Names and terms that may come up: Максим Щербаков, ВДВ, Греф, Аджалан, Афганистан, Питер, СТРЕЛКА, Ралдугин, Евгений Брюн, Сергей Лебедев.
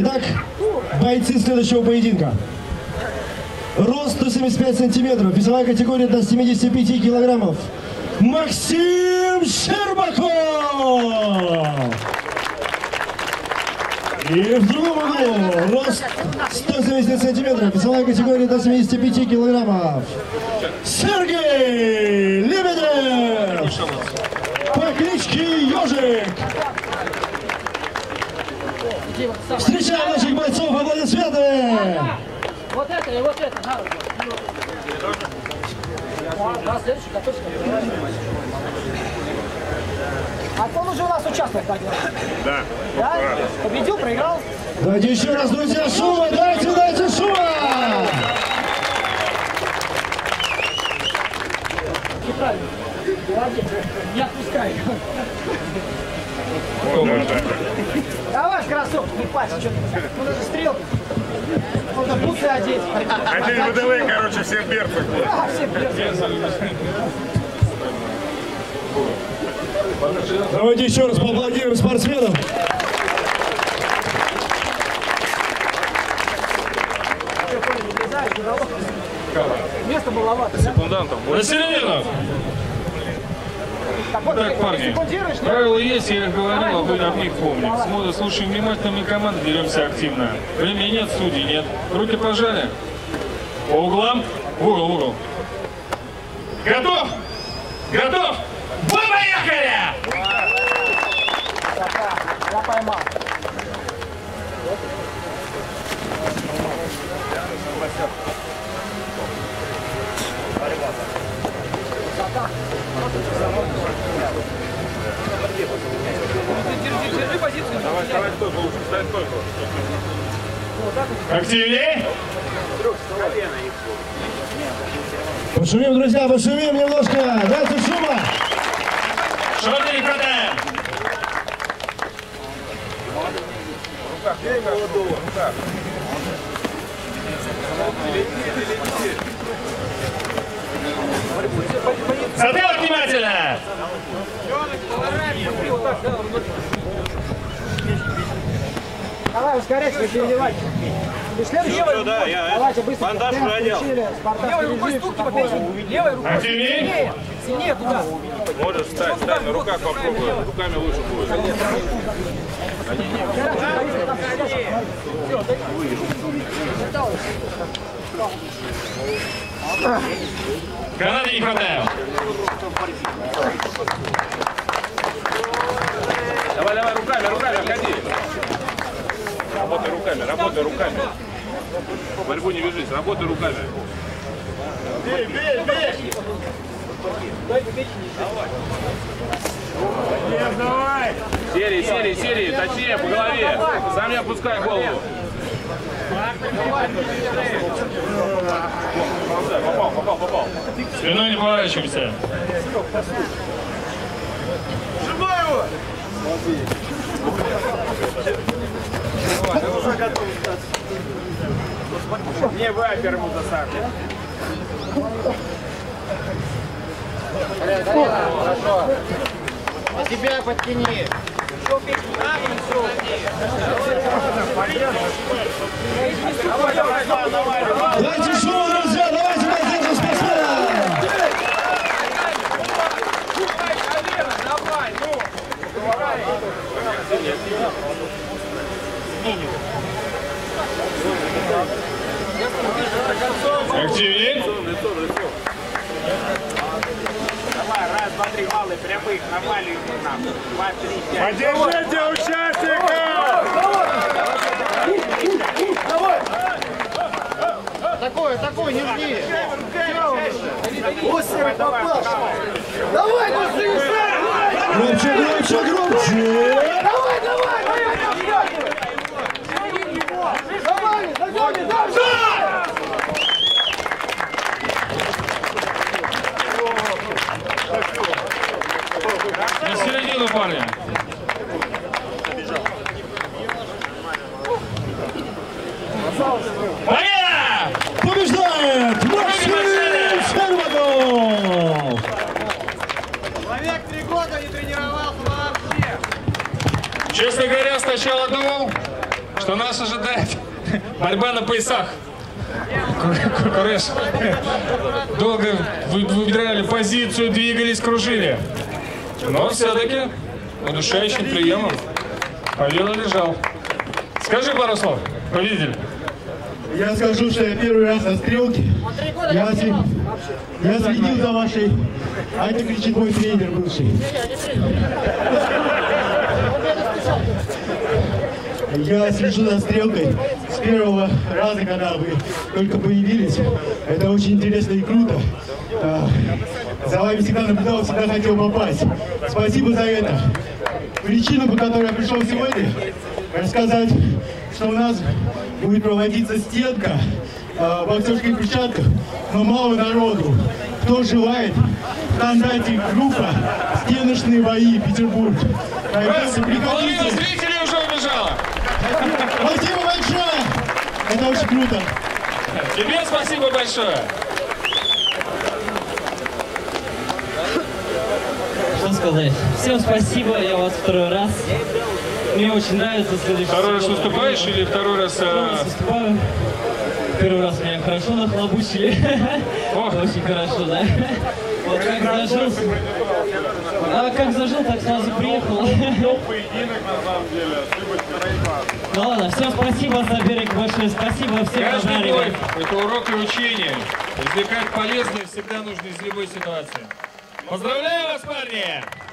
Итак, бойцы следующего поединка. Рост 175 сантиметров, весовая категория до 75 килограммов. Максим Щербаков! И в другом углу, рост 170 сантиметров, весовая категория до 75 килограммов. Сергей Лебедев! По кличке Ёжик! Встречаем наших бойцов, аплодисменты! Вот это и вот это, да. Да, следующий, готовься. А он уже у нас участвует, да? Да. Победил, проиграл. Давайте еще раз, друзья, шума, дайте, дайте шума! Неправильно. Молодец, не отпускай. Давай, красотку, не пачь, что ты. Ну, даже стрелка. Можно бусы одеть. Одели ВДВ, короче, всех берцев. Да, всех берцев. Давайте еще раз поаплодируем спортсменам. Место маловато. Секундантов. Насильно. Так, парни, правила есть, я их говорил, а вы об них помните. Слушаем внимательно, мы команды деремся активно. Времени нет, судей нет. Руки пожали. По углам. В угол, в угол. Готов! Готов! Вы поехали! Я поймал. Держи позицию. Давай, давай, стой, лучше, стой, стой. Активнее. Пошумим, друзья, пошумим немножко. Дайте шума. Шоты не продаем. Затылок внимательно! Давай, ускоряйся, переливай. И следующий. Давайте быстро. Бандаж надел. Левой рукой стук, левой рукой. А сильнее? Сильнее туда. Можешь встать, встань, на руках попробуй. Руками лучше будет. Гранаты не хватает. Давай, давай, руками, руками, обходи. Работай руками, работай руками. В борьбу не вяжись, работай руками. Бей, бей, бей! Давай! Серии, серии, серии, точнее, по голове. Сам не опускай голову. Попал, попал, попал. Спиной не поворачиваемся. Сжимай его! Ты уже готов встать. Не вайпер ему засадит. Хорошо. Тебя подкини. Давайте шоу, друзья, давайте поддержим спортсмена. Активнее. Давай, раз, два, три, малый, прямых, наваливаем нам. Два, три, пять. Поддержите участников! Давай! Такое, такое, не жди! Осер попал! Давай, быстрее! Громче, громче, громче! Давай, давай! Давай, давай, давай! На середину, парни. Победа! Побеждает Максим Щербаков! Человек 3 года не тренировался вообще. Честно говоря, сначала думал, что нас ожидает борьба на поясах. Кураж. Долго выбирали позицию, двигались, кружили. Но все-таки удушающим приемом Павел лежал. Скажи пару слов, победитель. Я скажу, что я первый раз на стрелке. Я следил за вашей... А не кричит мой тренер бывший. Я слежу за стрелкой с первого раза, когда вы только появились. Это очень интересно и круто. За вами всегда наблюдал, всегда хотел попасть. Спасибо за это. Причину, по которой я пришел сегодня, рассказать, что у нас будет проводиться стенка в боксерских перчатках, но мало народу. Кто желает, там дайте группа «Стеночные бои, Петербург». Половина зрителей уже убежала. Спасибо большое. Это очень круто. Тебе спасибо большое. Что сказать? Всем спасибо, я вас второй раз. Мне очень нравится. Второй раз выступаешь или второй раз... Второй раз выступаю. Первый раз меня хорошо нахлобучили. Очень хорошо, да. Вот как зажил, так сразу приехал. Ну ладно, всем спасибо за берег большое, спасибо всем. Каждый бой – это урок и учение. Извлекать полезное всегда нужно из любой ситуации. Поздравляю вас, парни!